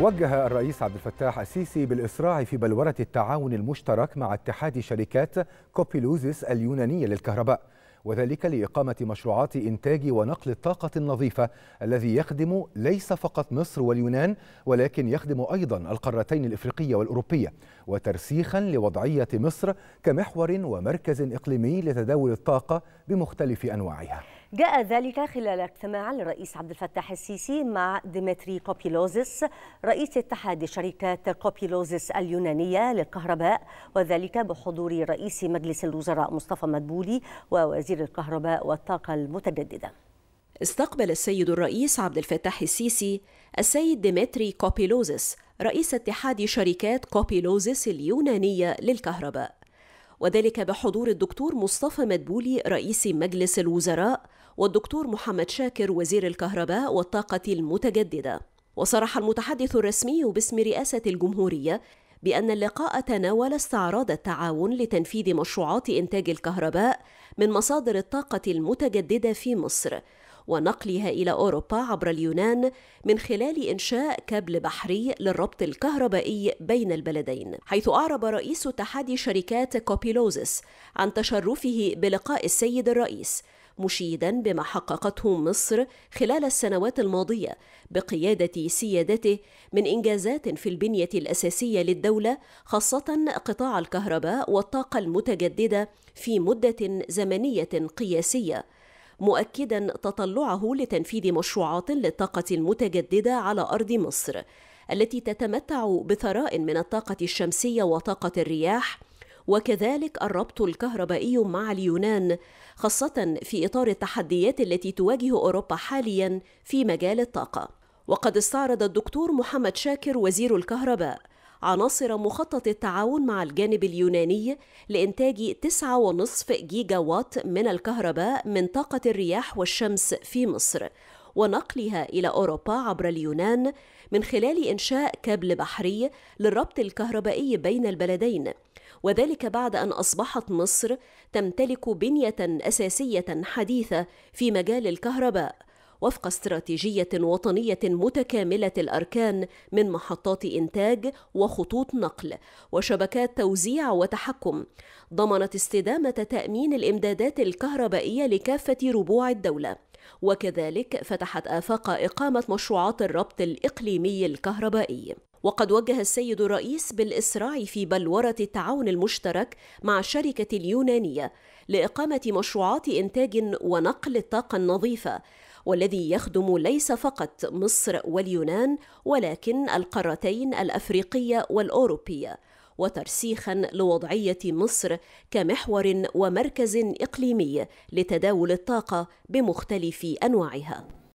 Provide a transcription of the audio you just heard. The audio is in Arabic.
وجه الرئيس عبد الفتاح السيسي بالإسراع في بلورة التعاون المشترك مع اتحاد شركات كوبيلوزيس اليونانية للكهرباء، وذلك لإقامة مشروعات إنتاج ونقل الطاقة النظيفة الذي يخدم ليس فقط مصر واليونان، ولكن يخدم أيضا القارتين الإفريقية والأوروبية، وترسيخا لوضعية مصر كمحور ومركز إقليمي لتداول الطاقة بمختلف أنواعها. جاء ذلك خلال اجتماع الرئيس عبد الفتاح السيسي مع ديمتري كوبيلوزيس رئيس اتحاد شركات كوبيلوزيس اليونانية للكهرباء، وذلك بحضور رئيس مجلس الوزراء مصطفى مدبولي ووزير الكهرباء والطاقة المتجددة. استقبل السيد الرئيس عبد الفتاح السيسي السيد ديمتري كوبيلوزيس رئيس اتحاد شركات كوبيلوزيس اليونانية للكهرباء، وذلك بحضور الدكتور مصطفى مدبولي رئيس مجلس الوزراء والدكتور محمد شاكر وزير الكهرباء والطاقة المتجددة. وصرح المتحدث الرسمي باسم رئاسة الجمهورية بأن اللقاء تناول استعراض التعاون لتنفيذ مشروعات إنتاج الكهرباء من مصادر الطاقة المتجددة في مصر ونقلها إلى أوروبا عبر اليونان من خلال إنشاء كابل بحري للربط الكهربائي بين البلدين، حيث أعرب رئيس اتحاد شركات كوبيلوزيس عن تشرفه بلقاء السيد الرئيس، مشيدا بما حققته مصر خلال السنوات الماضية بقيادة سيادته من إنجازات في البنية الأساسية للدولة، خاصة قطاع الكهرباء والطاقة المتجددة في مدة زمنية قياسية، مؤكدا تطلعه لتنفيذ مشروعات للطاقة المتجددة على أرض مصر التي تتمتع بثراء من الطاقة الشمسية وطاقة الرياح، وكذلك الربط الكهربائي مع اليونان، خاصة في إطار التحديات التي تواجه أوروبا حاليا في مجال الطاقة. وقد استعرض الدكتور محمد شاكر وزير الكهرباء عناصر مخطط التعاون مع الجانب اليوناني لإنتاج 9.5 جيجا وات من الكهرباء من طاقة الرياح والشمس في مصر ونقلها إلى أوروبا عبر اليونان من خلال إنشاء كابل بحري للربط الكهربائي بين البلدين، وذلك بعد أن أصبحت مصر تمتلك بنية أساسية حديثة في مجال الكهرباء وفق استراتيجية وطنية متكاملة الأركان من محطات إنتاج وخطوط نقل وشبكات توزيع وتحكم، ضمنت استدامة تأمين الإمدادات الكهربائية لكافة ربوع الدولة، وكذلك فتحت آفاق إقامة مشروعات الربط الإقليمي الكهربائي. وقد وجه السيد الرئيس بالإسراع في بلورة التعاون المشترك مع الشركة اليونانية لإقامة مشروعات إنتاج ونقل الطاقة النظيفة والذي يخدم ليس فقط مصر واليونان ولكن القارتين الأفريقية والأوروبية، وترسيخا لوضعية مصر كمحور ومركز إقليمي لتداول الطاقة بمختلف أنواعها.